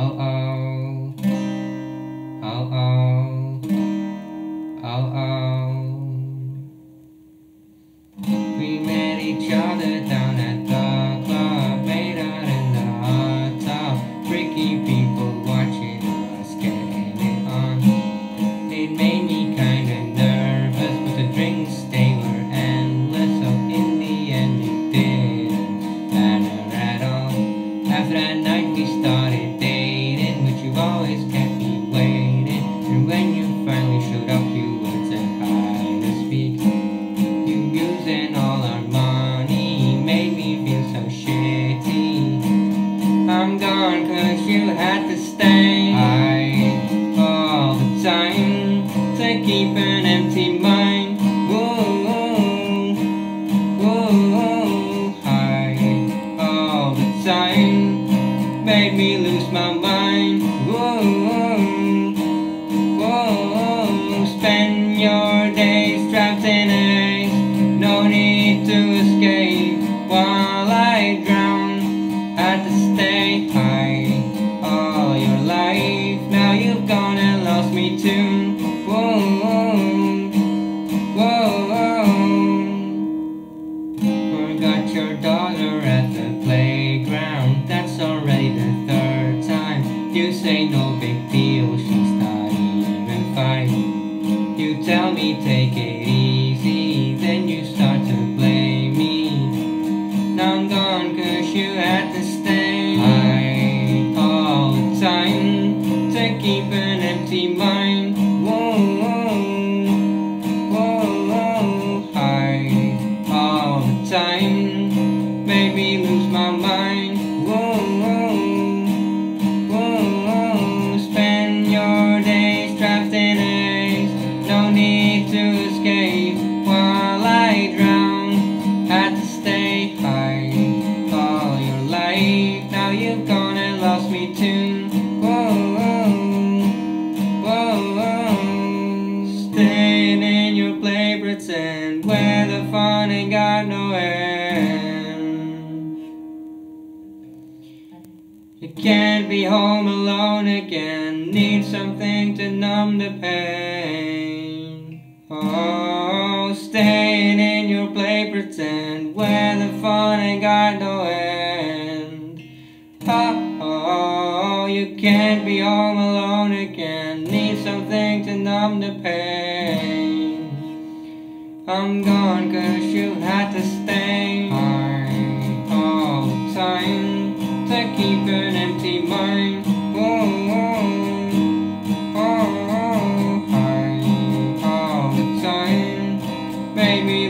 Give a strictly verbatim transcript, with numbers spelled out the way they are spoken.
oh, oh, oh, oh, oh, oh. We met each other down at the club, made out in the hot tub, freaky people watching us getting it on. It made me kinda nervous, but the drinks they were endless, so in the end it didn't matter at all. After that night we started, you've always kept me waiting, and when you finally showed up, you would say hi to speak. You using all our money made me feel so shitty. I'm gone cause you had to stay. I all the time to keep an empty mind. Whoa, whoa, I all the time made me lose my mind. Whoa, whoa, whoa, spend your days trapped in ice, no need to escape while I drown. Had to stay high all your life, now you've gone and lost me too. Whoa, whoa, whoa, whoa. Forgot your daughter at the playground, that's already the third. You say no big deal, she's not even fine. You tell me take it easy, then you start to blame me. Now I'm gone cause you had to stay. I all the time to keep an empty mind. Whoa, whoa, whoa, whoa. I all the time made me lose my mind. Whoa, whoa. You've gone and lost me too. Whoa, whoa, whoa, whoa. Staying in your play, pretend, where the fun ain't got no end. You can't be home alone again, need something to numb the pain. Oh, staying in your play, pretend, where the fun ain't got no end. Oh, oh, oh, you can't be all alone again, need something to numb the pain. I'm gone cause you had to stay. I all the time to keep an empty mind. Whoa, whoa, oh, oh, I all the time made me